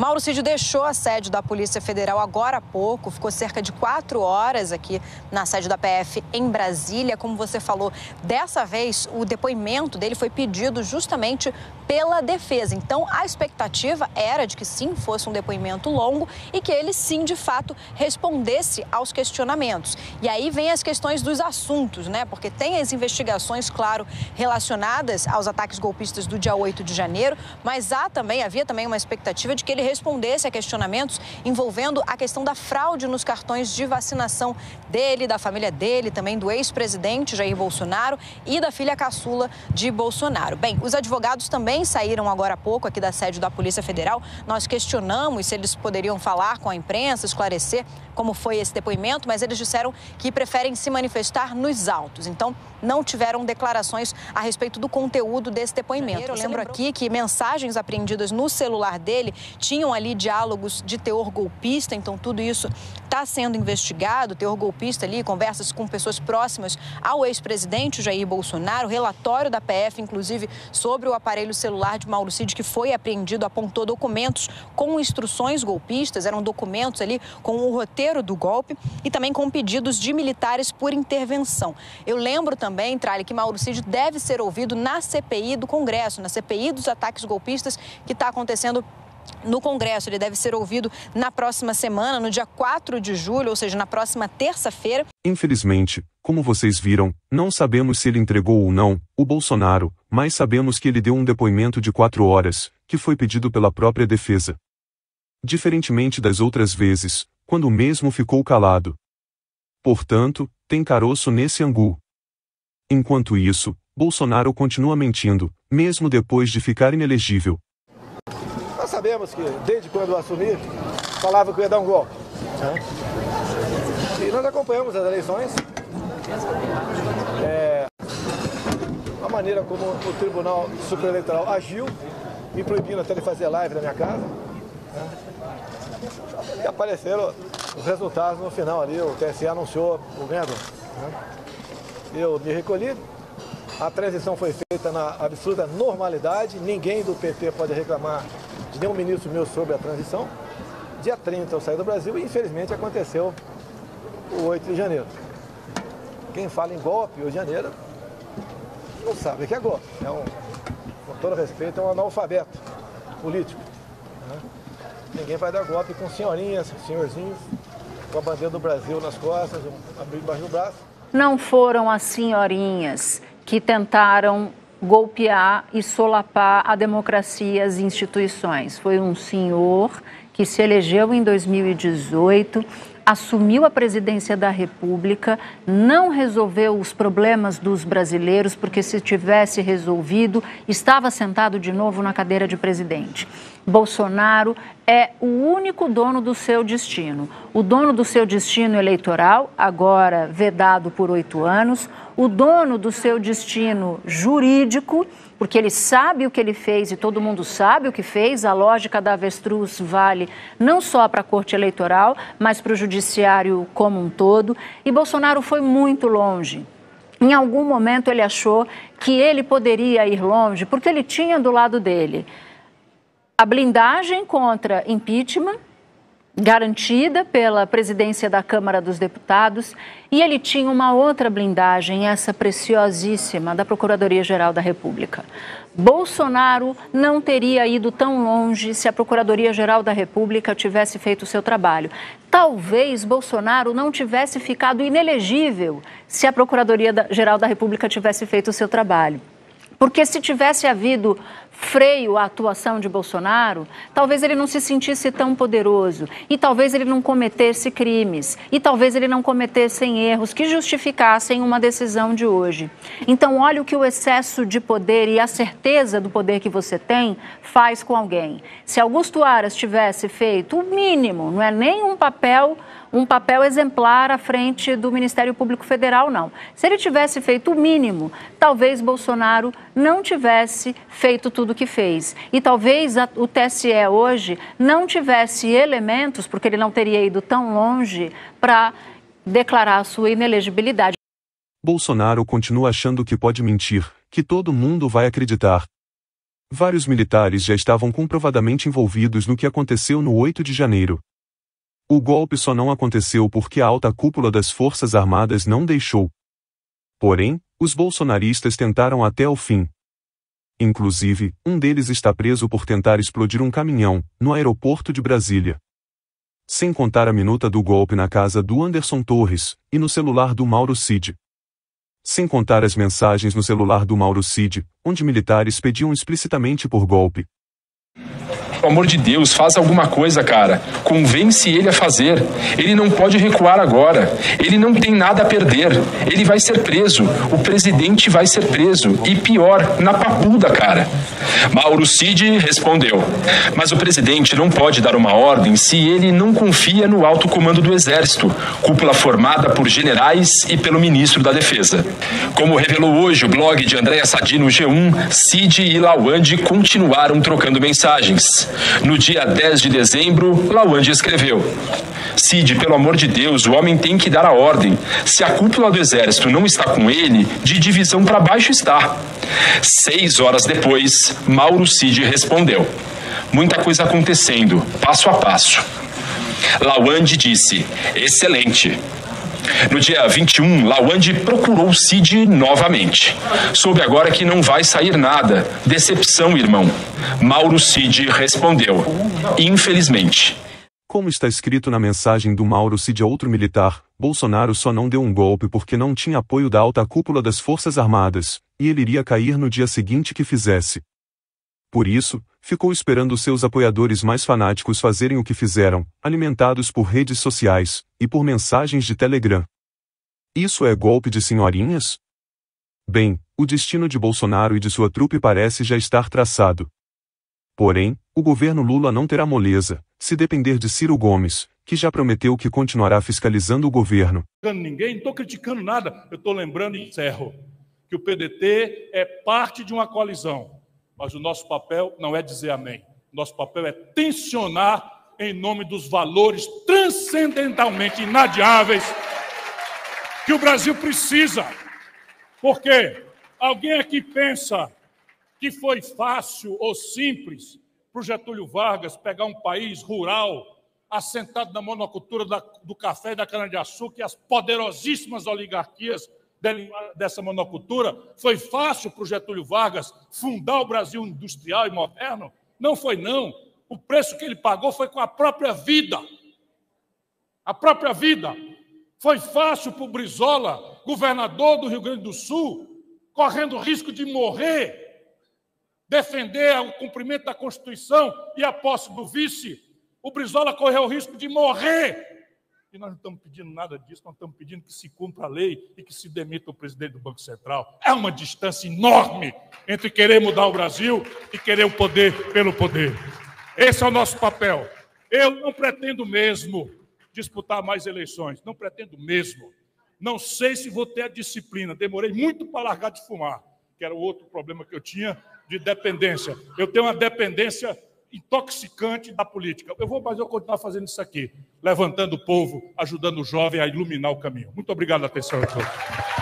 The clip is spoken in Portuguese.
Mauro Cid deixou a sede da Polícia Federal agora há pouco, ficou cerca de 4 horas aqui na sede da PF em Brasília. Como você falou, dessa vez o depoimento dele foi pedido justamente pela defesa. Então, a expectativa era de que sim, fosse um depoimento longo e que ele sim, de fato, respondesse aos questionamentos. E aí vem as questões dos assuntos, né? Porque tem as investigações, claro, relacionadas aos ataques golpistas do dia 8 de janeiro, mas havia também uma expectativa de que ele respondesse a questionamentos envolvendo a questão da fraude nos cartões de vacinação dele, da família dele, também do ex-presidente Jair Bolsonaro e da filha caçula de Bolsonaro. Bem, os advogados também saíram agora há pouco aqui da sede da Polícia Federal. Nós questionamos se eles poderiam falar com a imprensa, esclarecer como foi esse depoimento, mas eles disseram que preferem se manifestar nos autos. Então, não tiveram declarações a respeito do conteúdo desse depoimento. Eu lembro aqui que mensagens apreendidas no celular dele tinham ali diálogos de teor golpista, então tudo isso está sendo investigado, teor golpista ali, conversas com pessoas próximas ao ex-presidente Jair Bolsonaro, relatório da PF, inclusive, sobre o aparelho celular de Mauro Cid, que foi apreendido, apontou documentos com instruções golpistas, eram documentos ali com o roteiro do golpe e também com pedidos de militares por intervenção. Eu lembro também, Tralha, que Mauro Cid deve ser ouvido na CPI do Congresso, na CPI dos ataques golpistas que está acontecendo no Congresso. Ele deve ser ouvido na próxima semana, no dia 4 de julho, ou seja, na próxima terça-feira. Infelizmente, como vocês viram, não sabemos se ele entregou ou não o Bolsonaro, mas sabemos que ele deu um depoimento de 4 horas, que foi pedido pela própria defesa. Diferentemente das outras vezes, quando o mesmo ficou calado. Portanto, tem caroço nesse angu. Enquanto isso, Bolsonaro continua mentindo, mesmo depois de ficar inelegível. Nós sabemos que, desde quando eu assumi, falava que eu ia dar um golpe. E nós acompanhamos as eleições. A maneira como o Tribunal Superior Eleitoral agiu, me proibindo até de fazer live na minha casa. E apareceram os resultados no final ali, o TSE anunciou o ganhador. Eu me recolhi, a transição foi feita na absoluta normalidade, ninguém do PT pode reclamar de nenhum ministro meu sobre a transição. Dia 30 eu saí do Brasil e infelizmente aconteceu o 8 de janeiro. Quem fala em golpe, 8 de janeiro, não sabe o que é golpe. É com todo respeito, é um analfabeto político. Ninguém vai dar golpe com senhorinhas, senhorzinhos, com a bandeira do Brasil nas costas, abrindo embaixo do braço. Não foram as senhorinhas que tentaram golpear e solapar a democracia e as instituições. Foi um senhor que se elegeu em 2018, assumiu a presidência da República, não resolveu os problemas dos brasileiros, porque se tivesse resolvido, estava sentado de novo na cadeira de presidente. Bolsonaro é o único dono do seu destino. O dono do seu destino eleitoral, agora vedado por 8 anos, o dono do seu destino jurídico, porque ele sabe o que ele fez e todo mundo sabe o que fez, a lógica da avestruz vale não só para a Corte Eleitoral, mas para o Judiciário como um todo. E Bolsonaro foi muito longe. Em algum momento ele achou que ele poderia ir longe, porque ele tinha do lado dele a blindagem contra impeachment, garantida pela presidência da Câmara dos Deputados, e ele tinha uma outra blindagem, essa preciosíssima, da Procuradoria-Geral da República. Bolsonaro não teria ido tão longe se a Procuradoria-Geral da República tivesse feito o seu trabalho. Talvez Bolsonaro não tivesse ficado inelegível se a Procuradoria-Geral da República tivesse feito o seu trabalho. Porque se tivesse havido freio à atuação de Bolsonaro, talvez ele não se sentisse tão poderoso e talvez ele não cometesse crimes e talvez ele não cometesse erros que justificassem uma decisão de hoje. Então, olha o que o excesso de poder e a certeza do poder que você tem faz com alguém. Se Augusto Aras tivesse feito o mínimo, não é nem um papel exemplar à frente do Ministério Público Federal, não. Se ele tivesse feito o mínimo, talvez Bolsonaro não tivesse feito tudo o que fez. E talvez o TSE hoje não tivesse elementos, porque ele não teria ido tão longe, para declarar sua inelegibilidade. Bolsonaro continua achando que pode mentir, que todo mundo vai acreditar. Vários militares já estavam comprovadamente envolvidos no que aconteceu no 8 de janeiro. O golpe só não aconteceu porque a alta cúpula das Forças Armadas não deixou. Porém, os bolsonaristas tentaram até o fim. Inclusive, um deles está preso por tentar explodir um caminhão, no aeroporto de Brasília. Sem contar a minuta do golpe na casa do Anderson Torres, e no celular do Mauro Cid. Sem contar as mensagens no celular do Mauro Cid, onde militares pediam explicitamente por golpe. Pelo amor de Deus, faz alguma coisa, cara. Convence ele a fazer. Ele não pode recuar agora. Ele não tem nada a perder. Ele vai ser preso. O presidente vai ser preso. E pior, na papuda, cara. Mauro Cid respondeu. Mas o presidente não pode dar uma ordem se ele não confia no alto comando do Exército, cúpula formada por generais e pelo ministro da Defesa. Como revelou hoje o blog de Andréa Sadino, G1, Cid e Lauand continuaram trocando mensagens. No dia 10 de dezembro, Lauand escreveu: Cid, pelo amor de Deus, o homem tem que dar a ordem. Se a cúpula do Exército não está com ele, de divisão para baixo está. 6 horas depois, Mauro Cid respondeu: muita coisa acontecendo, passo a passo. Lauand disse: excelente. No dia 21, Lauand procurou Cid novamente. Soube agora que não vai sair nada. Decepção, irmão. Mauro Cid respondeu: infelizmente. Como está escrito na mensagem do Mauro Cid a outro militar, Bolsonaro só não deu um golpe porque não tinha apoio da alta cúpula das Forças Armadas, e ele iria cair no dia seguinte que fizesse. Por isso, ficou esperando seus apoiadores mais fanáticos fazerem o que fizeram, alimentados por redes sociais e por mensagens de Telegram. Isso é golpe de senhorinhas? Bem, o destino de Bolsonaro e de sua trupe parece já estar traçado. Porém, o governo Lula não terá moleza, se depender de Ciro Gomes, que já prometeu que continuará fiscalizando o governo. Ninguém, não estou criticando nada, eu estou lembrando e encerro que o PDT é parte de uma coalizão. Mas o nosso papel não é dizer amém. Nosso papel é tensionar em nome dos valores transcendentalmente inadiáveis que o Brasil precisa. Porque alguém aqui pensa que foi fácil ou simples para o Getúlio Vargas pegar um país rural assentado na monocultura do café e da cana-de-açúcar e as poderosíssimas oligarquias dessa monocultura? Foi fácil para o Getúlio Vargas fundar o Brasil industrial e moderno? Não foi, não. O preço que ele pagou foi com a própria vida. A própria vida. Foi fácil para o Brizola, governador do Rio Grande do Sul, correndo risco de morrer, defender o cumprimento da Constituição e a posse do vice. O Brizola correu o risco de morrer. E nós não estamos pedindo nada disso, nós estamos pedindo que se cumpra a lei e que se demita o presidente do Banco Central. É uma distância enorme entre querer mudar o Brasil e querer o poder pelo poder. Esse é o nosso papel. Eu não pretendo mesmo disputar mais eleições, não pretendo mesmo. Não sei se vou ter a disciplina, demorei muito para largar de fumar, que era o outro problema que eu tinha, de dependência. Eu tenho uma dependência intoxicante da política. Mas eu continuar fazendo isso aqui, levantando o povo, ajudando o jovem a iluminar o caminho. Muito obrigado pela atenção a todos.